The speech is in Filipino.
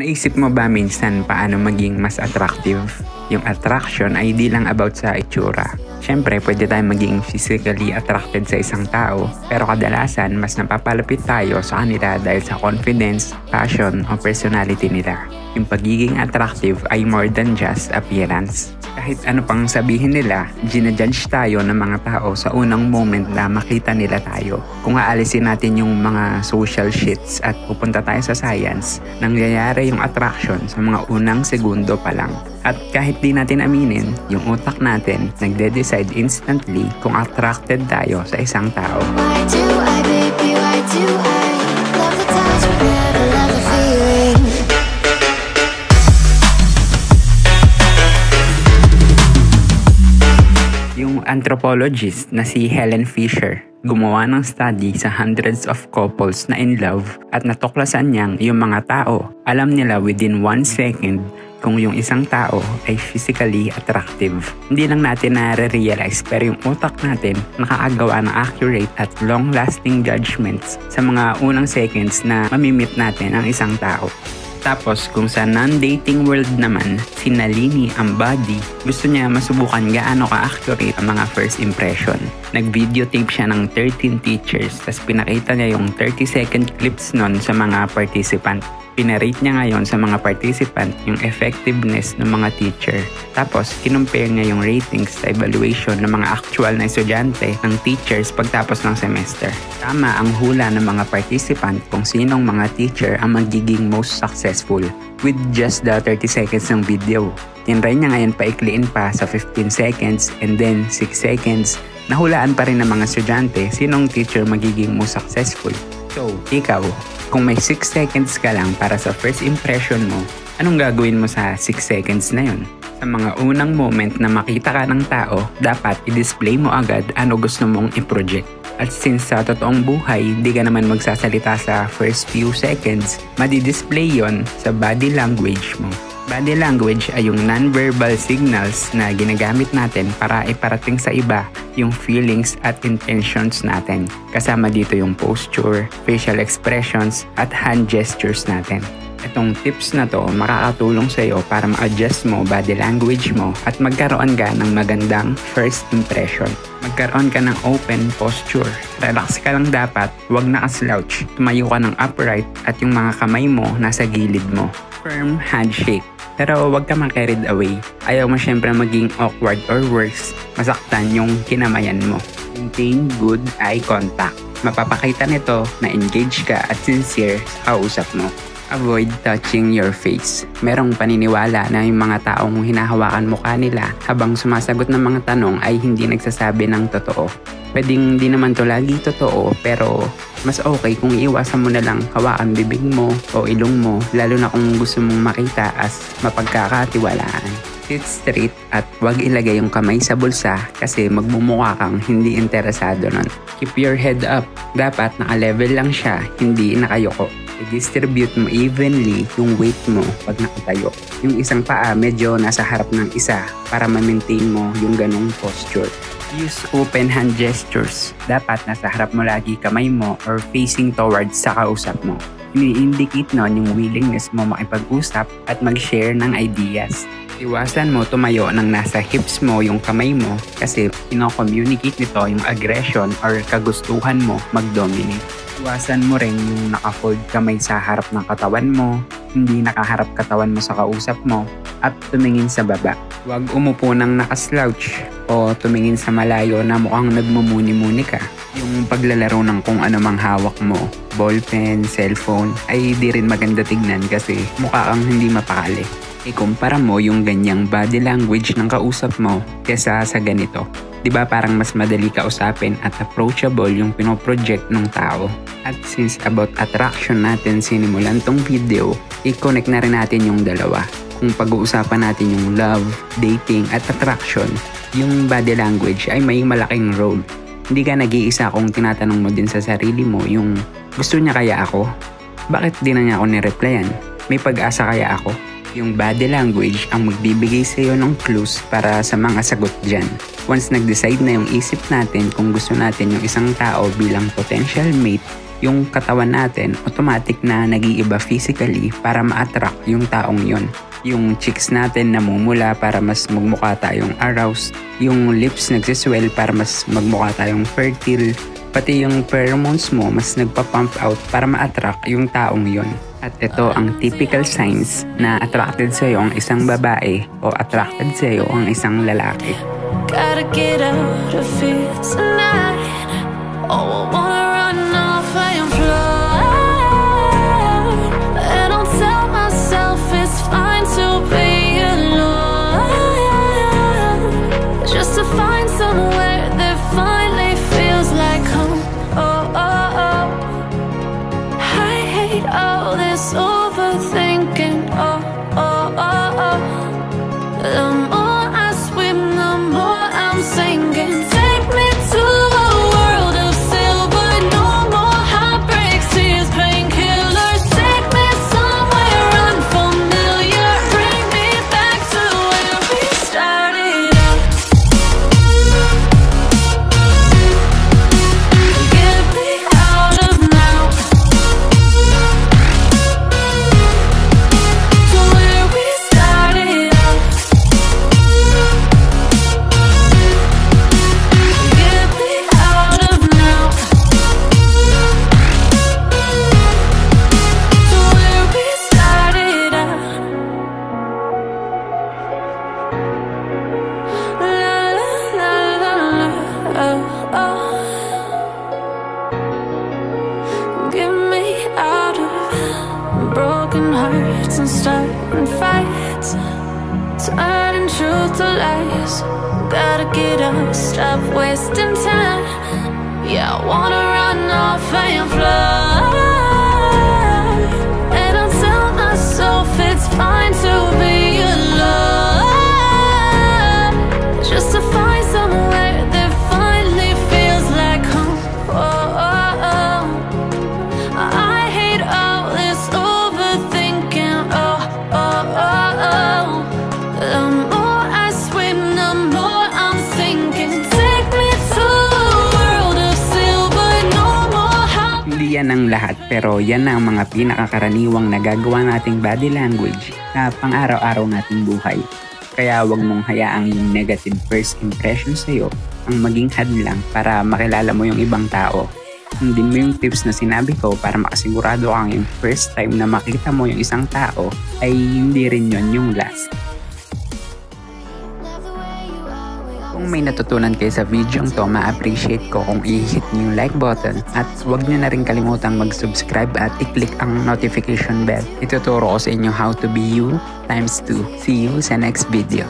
Naisip mo ba minsan paano maging mas attractive? Yung attraction ay di lang about sa itsura. Siyempre, pwede tayong maging physically attracted sa isang tao, pero kadalasan mas napapalapit tayo sa kanila dahil sa confidence, passion, o personality nila. Yung pagiging attractive ay more than just appearance. Kahit ano pang sabihin nila, ginajudge tayo ng mga tao sa unang moment na makita nila tayo. Kung aalisin natin yung mga social shits at pupunta tayo sa science, nangyayari yung attraction sa mga unang segundo pa lang. At kahit di natin aminin, yung utak natin nagde-decide instantly kung attracted tayo sa isang tao. Yung anthropologist na si Helen Fisher gumawa ng study sa hundreds of couples na in love at natuklasan niyang yung mga tao alam nila within 1 second kung yung isang tao ay physically attractive. Hindi lang natin nare-realize pero yung utak natin nakaagawa ng accurate at long-lasting judgments sa mga unang seconds na mamimit natin ang isang tao. Tapos kung sa non-dating world naman, si Nalini Ambadi, gusto niya masubukan gaano ka-accurate ang mga first impression. Nag-videotape siya ng 13 teachers, tapos pinakita niya yung 30-second clips nun sa mga participant. Pinarate niya ngayon sa mga participant yung effectiveness ng mga teacher. Tapos, kinumpare niya yung ratings sa evaluation ng mga actual na estudyante ng teachers pagtapos ng semester. Tama ang hula ng mga participant kung sinong mga teacher ang magiging most successful with just the 30 seconds ng video. Tinry niya ngayon paikliin pa sa 15 seconds and then 6 seconds. Nahulaan pa rin ng mga estudyante sinong teacher magiging most successful. So, ikaw, kung may 6 seconds ka lang para sa first impression mo, anong gagawin mo sa 6 seconds na yun? Sa mga unang moment na makita ka ng tao, dapat i-display mo agad ano gusto mong i-project. At since sa totoong buhay, di ka naman magsasalita sa first few seconds, madidisplay yon sa body language mo. Body language ay yung non-verbal signals na ginagamit natin para iparating sa iba yung feelings at intentions natin. Kasama dito yung posture, facial expressions, at hand gestures natin. Itong tips na to makakatulong sa'yo para ma-adjust mo body language mo at magkaroon ka ng magandang first impression. Magkaroon ka ng open posture. Relax ka lang dapat, huwag naka-slouch. Tumayo ka ng upright at yung mga kamay mo nasa gilid mo. Firm handshake. Pero huwag ka man-carried away. Ayaw mo syempre maging awkward or worse, masaktan yung kinamayan mo. Maintain good eye contact. Mapapakita nito na engaged ka at sincere sa kausap mo. Avoid touching your face. Merong paniniwala na yung mga taong hinahawakan mukha nila habang sumasagot ng mga tanong ay hindi nagsasabi ng totoo. Pwedeng di naman to lagi totoo pero mas okay kung iwasan mo na lang hawakan bibig mo o ilong mo lalo na kung gusto mong makita as mapagkakatiwalaan. Sit straight at huwag ilagay yung kamay sa bulsa kasi magmumukha kang hindi interesado nun. Keep your head up. Dapat naka-level lang siya, hindi nakayoko. I-distribute mo evenly yung weight mo pag nakatayo. Yung isang paa medyo nasa harap ng isa para ma-maintain mo yung ganong posture. Use open hand gestures. Dapat nasa harap mo lagi kamay mo or facing towards sa kausap mo. Ini-indicate nun yung willingness mo makipag-usap at mag-share ng ideas. Iwasan mo tumayo ng nasa hips mo yung kamay mo kasi ino-communicate nito yung aggression or kagustuhan mo mag-dominate. Iwasan mo rin yung naka-fold kamay sa harap ng katawan mo, hindi nakaharap katawan mo sa kausap mo, at tumingin sa baba. Huwag umupo ng nakaslouch o tumingin sa malayo na mukhang nagmumuni-muni ka. Yung paglalaro ng kung anumang hawak mo, ballpen, cellphone, ay di rin maganda tignan kasi mukha kang hindi mapakali. Ikumpara mo yung ganyang body language ng kausap mo kesa sa ganito. Diba parang mas madali kausapin at approachable yung pinoproject ng tao. At since about attraction natin sinimulan tong video, i-connect na rin natin yung dalawa. Kung pag-uusapan natin yung love, dating at attraction, yung body language ay may malaking role. Hindi ka nag-iisa kung tinatanong mo din sa sarili mo yung gusto niya kaya ako? Bakit di na niya ako nireplyan? May pag-asa kaya ako? Yung body language ang magbibigay sa iyo ng clues para sa mga sagot dyan. Once nag-decide na yung isip natin kung gusto natin yung isang tao bilang potential mate, yung katawan natin, automatic na nag-iiba physically para ma-attract yung taong yun. Yung cheeks natin namumula para mas magmukha tayong aroused, yung lips nagsiswell para mas magmukha tayong fertile, pati yung pheromones mo mas nagpa-pump out para ma-attract yung taong yun. At ito ang typical signs na attracted sa iyo ang isang babae o attracted sa iyo ang isang lalaki. Gotta get out of here tonight. Oh, I wanna run off and fly. And I'll tell myself it's fine to be alone. Just to find somewhere that finally feels like home. Oh, oh, oh. I hate all this overthinking. Oh, oh, oh, oh. The more I swim, the more I'm sinking. Broken hearts and starting fights, turning truth to lies. Gotta get up, stop wasting time. Yeah, I wanna run off and fly. And I'll tell myself it's fine to be alone, just to find somewhere that finally feels like home. Oh, oh, oh. I hate all this. Ng lahat, pero yan ang mga pinakakaraniwang nagagawa nating body language na pang-araw-araw nating buhay. Kaya huwag mong hayaang yung negative first impression sa'yo ang maging hadlang para makilala mo yung ibang tao. Hindi mo yung tips na sinabi ko para makasigurado kang yung first time na makita mo yung isang tao ay hindi rin yun yung last. Kung may natutunan kayo sa video ang to, ma-appreciate ko kung i-hit niyo yung like button at huwag niyo na rin kalimutang mag-subscribe at i-click ang notification bell. Ituturo ko sa inyo how to be you ×2. See you sa next video.